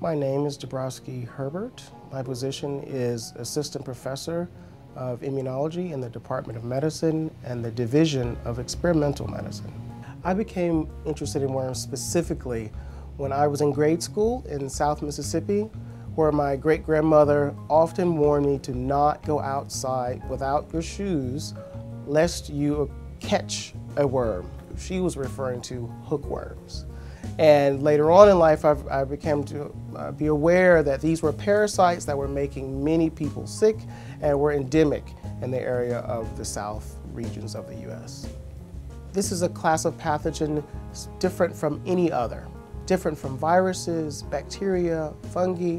My name is De'Broski Herbert. My position is Assistant Professor of Immunology in the Department of Medicine and the Division of Experimental Medicine. I became interested in worms specifically when I was in grade school in South Mississippi, where my great-grandmother often warned me to not go outside without your shoes lest you catch a worm. She was referring to hookworms. And later on in life, I became to be aware that these were parasites that were making many people sick and were endemic in the area of the south regions of the U.S. This is a class of pathogen different from any other, different from viruses, bacteria, fungi,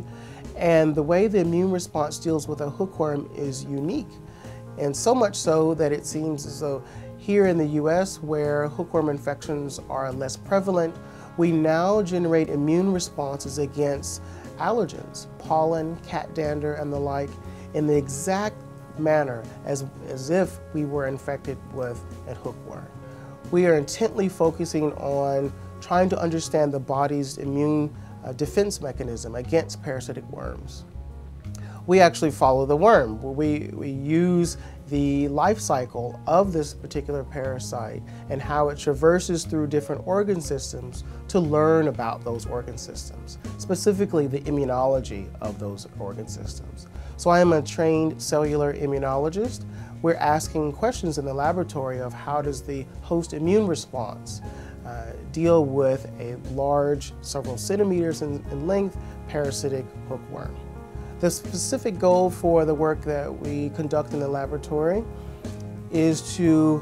and the way the immune response deals with a hookworm is unique, and so much so that it seems as though here in the U.S., where hookworm infections are less prevalent, we now generate immune responses against allergens, pollen, cat dander, and the like, in the exact manner as if we were infected with a hookworm. We are intently focusing on trying to understand the body's immune defense mechanism against parasitic worms. We actually follow the worm. We use the life cycle of this particular parasite and how it traverses through different organ systems to learn about those organ systems, specifically the immunology of those organ systems. So I am a trained cellular immunologist. We're asking questions in the laboratory of how does the host immune response deal with a large, several centimeters in length, parasitic hookworm. The specific goal for the work that we conduct in the laboratory is to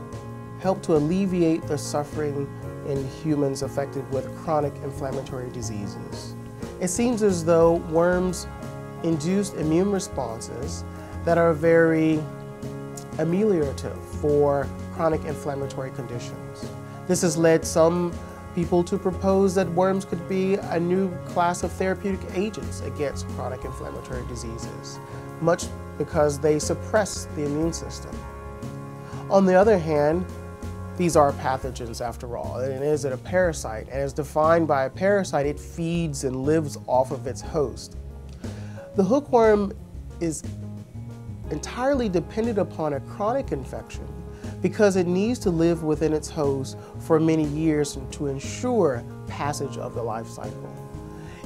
help to alleviate the suffering in humans affected with chronic inflammatory diseases. It seems as though worms induce immune responses that are very ameliorative for chronic inflammatory conditions. This has led some people to propose that worms could be a new class of therapeutic agents against chronic inflammatory diseases, much because they suppress the immune system. On the other hand, these are pathogens after all, and it is a parasite, and as defined by a parasite, it feeds and lives off of its host. The hookworm is entirely dependent upon a chronic infection because it needs to live within its host for many years to ensure passage of the life cycle.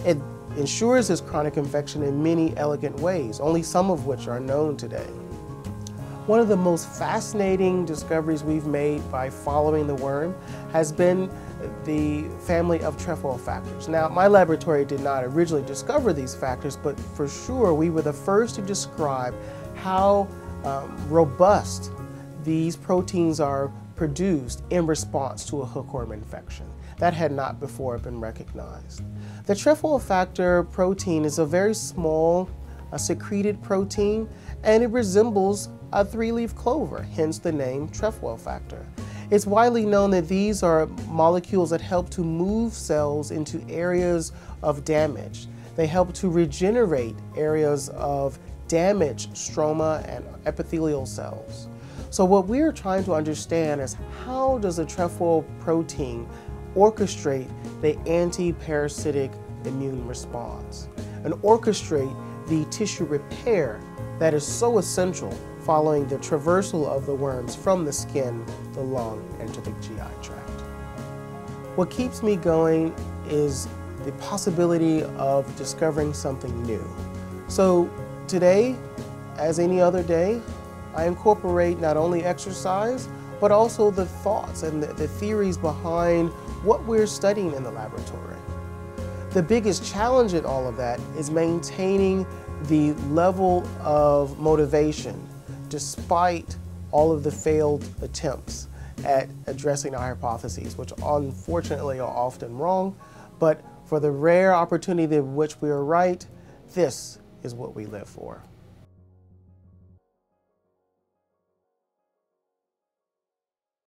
It ensures this chronic infection in many elegant ways, only some of which are known today. One of the most fascinating discoveries we've made by following the worm has been the family of trefoil factors. Now, my laboratory did not originally discover these factors, but for sure we were the first to describe how robust these proteins are produced in response to a hookworm infection. That had not before been recognized. The trefoil factor protein is a very small, secreted protein, and it resembles a three-leaf clover, hence the name trefoil factor. It's widely known that these are molecules that help to move cells into areas of damage. They help to regenerate areas of damaged stroma and epithelial cells. So what we're trying to understand is how does the trefoil protein orchestrate the anti-parasitic immune response and orchestrate the tissue repair that is so essential following the traversal of the worms from the skin, the lung, and to the GI tract. What keeps me going is the possibility of discovering something new. So today, as any other day, I incorporate not only exercise, but also the thoughts and the theories behind what we're studying in the laboratory. The biggest challenge in all of that is maintaining the level of motivation despite all of the failed attempts at addressing our hypotheses, which unfortunately are often wrong, but for the rare opportunity in which we are right, this is what we live for.